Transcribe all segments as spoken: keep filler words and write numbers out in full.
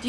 Do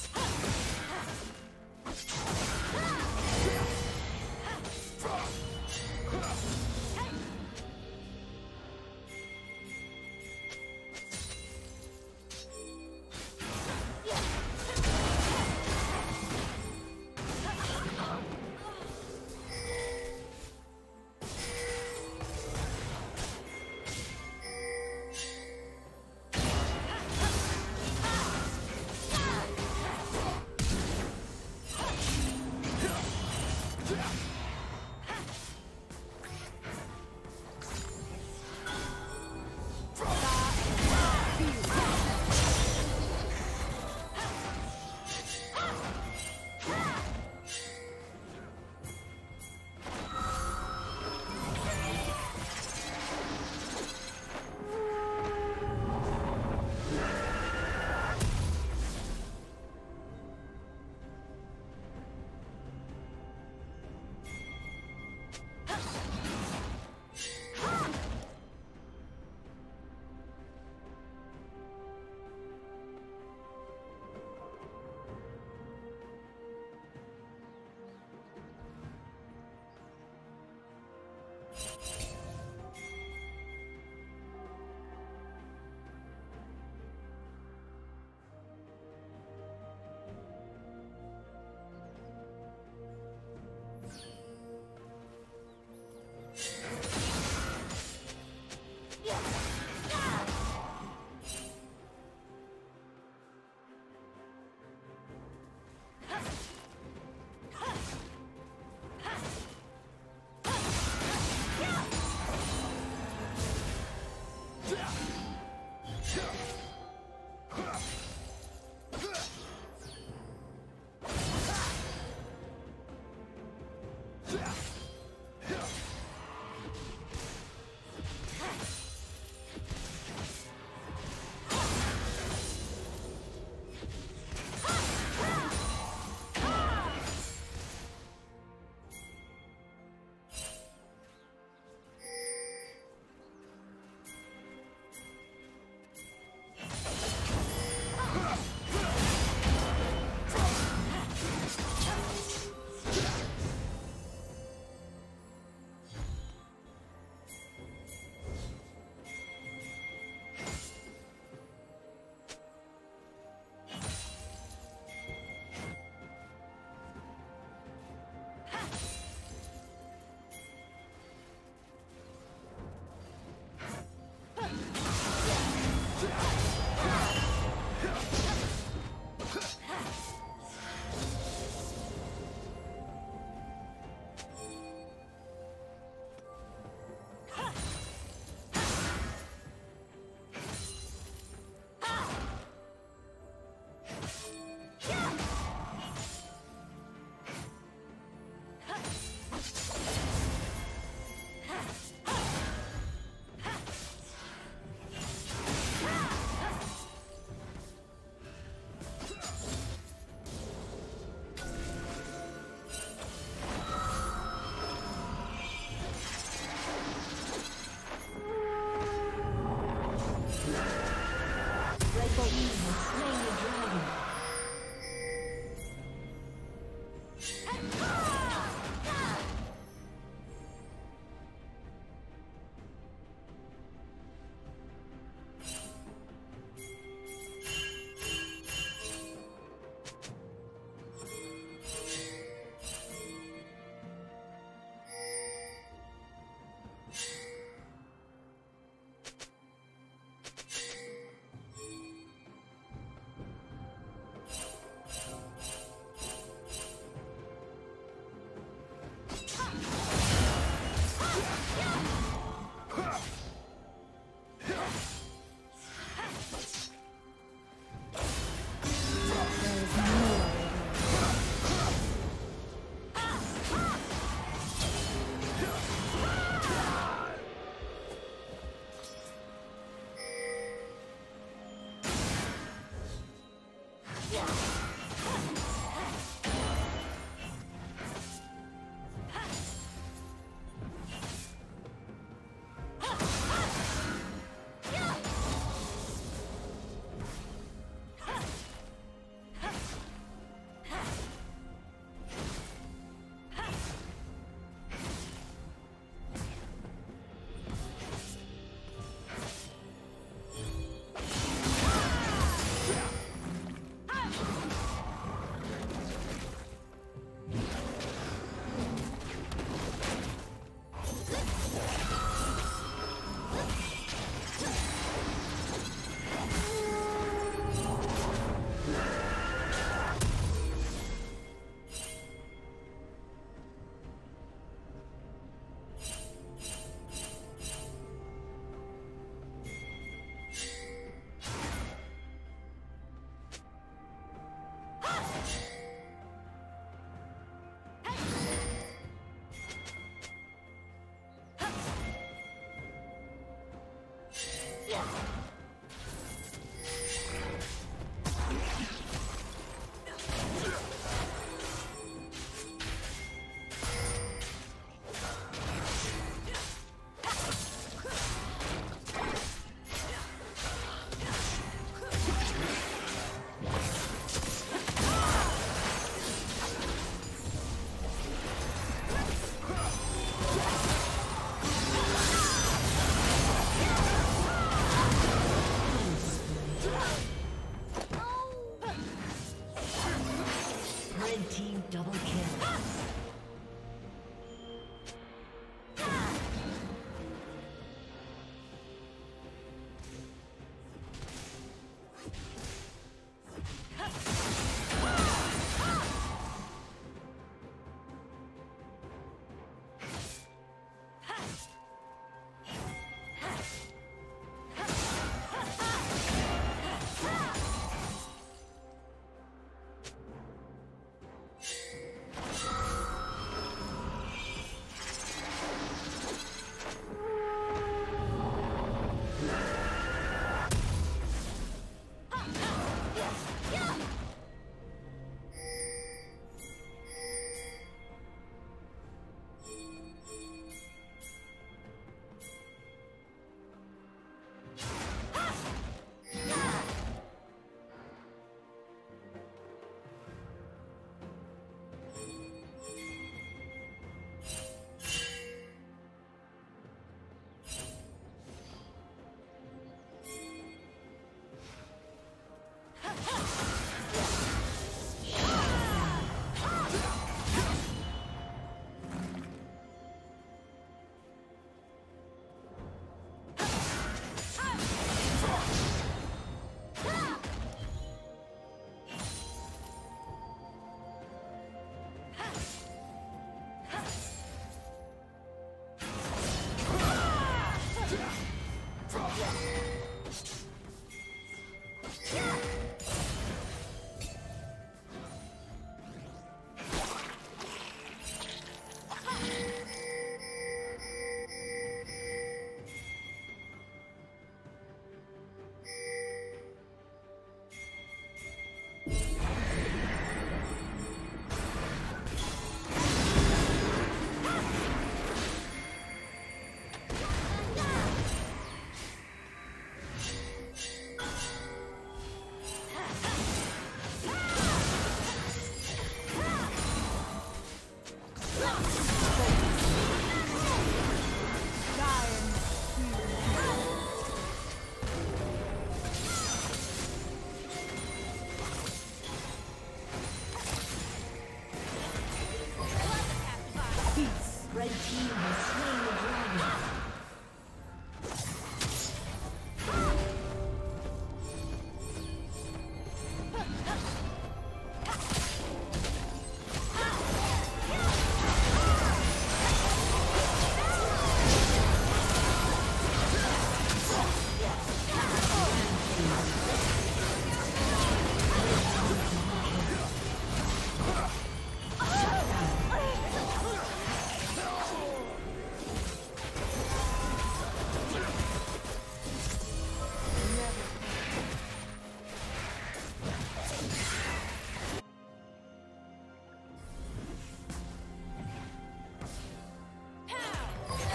Red team has slain the dragon.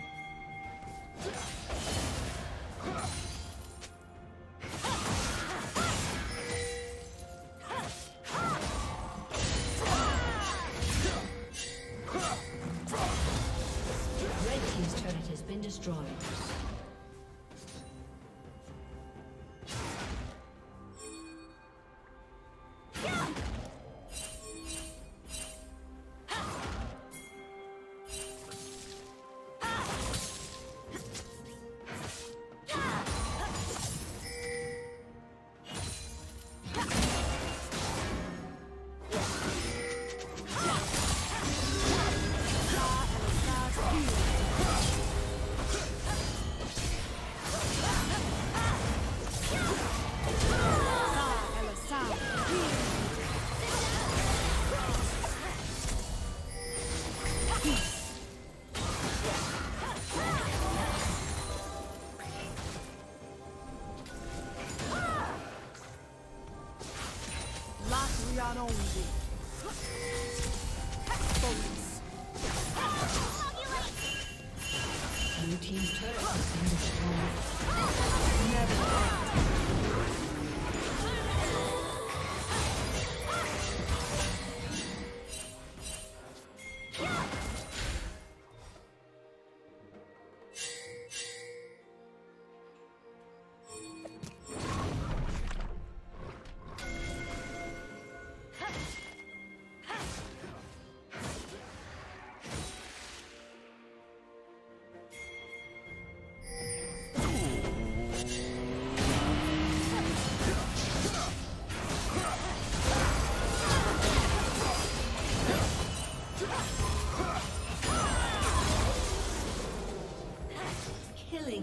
team's turret has been destroyed.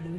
Blue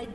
Red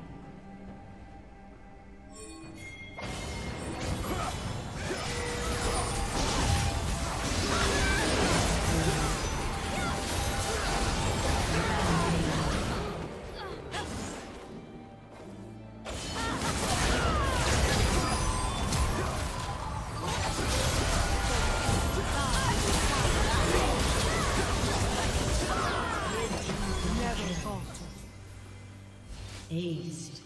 Aced.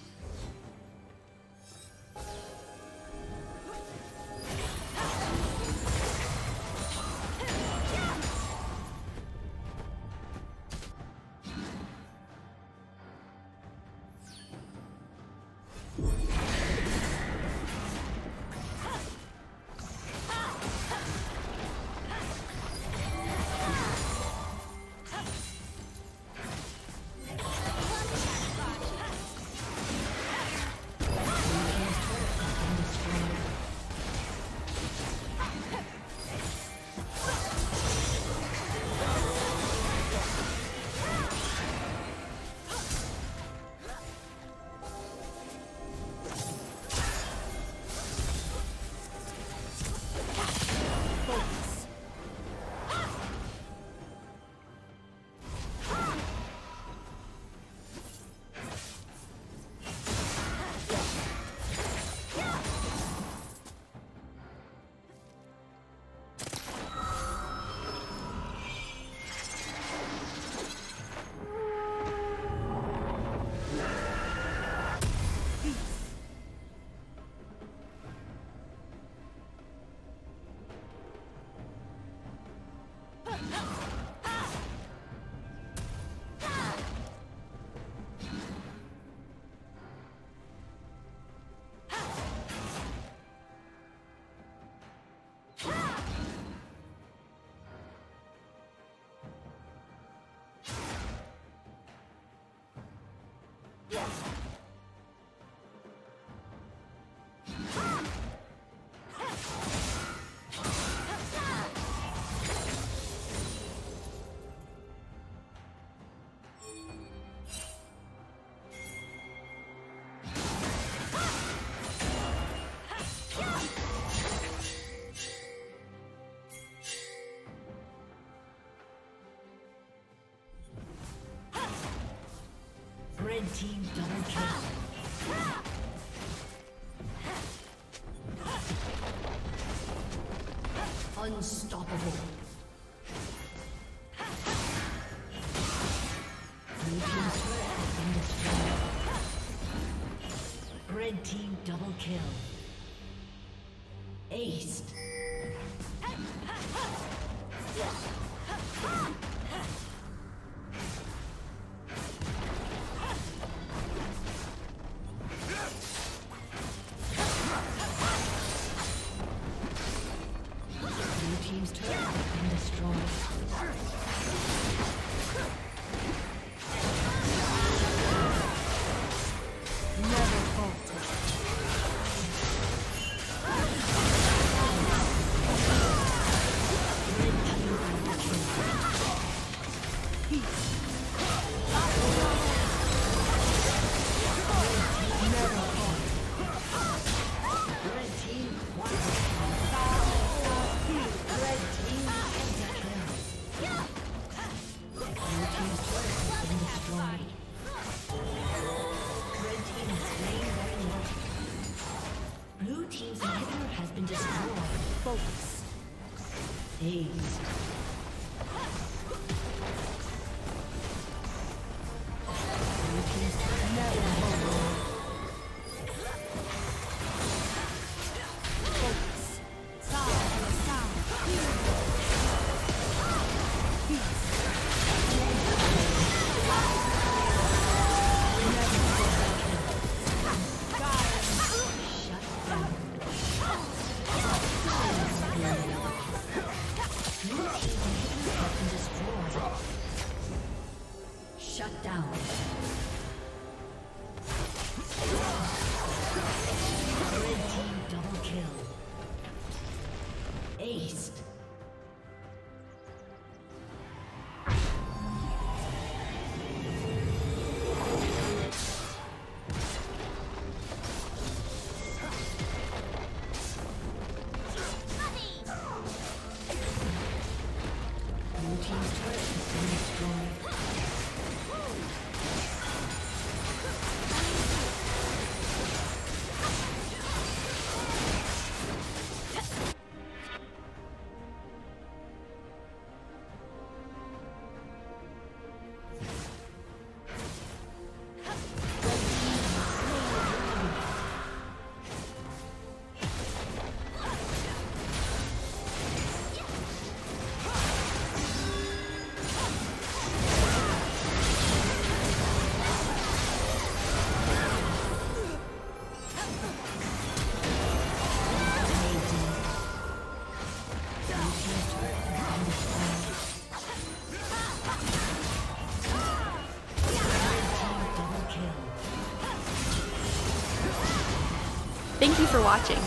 Red team double kill. Unstoppable. Blue team's turret has been destroyed. Red team double kill. Aced. Thank you for watching.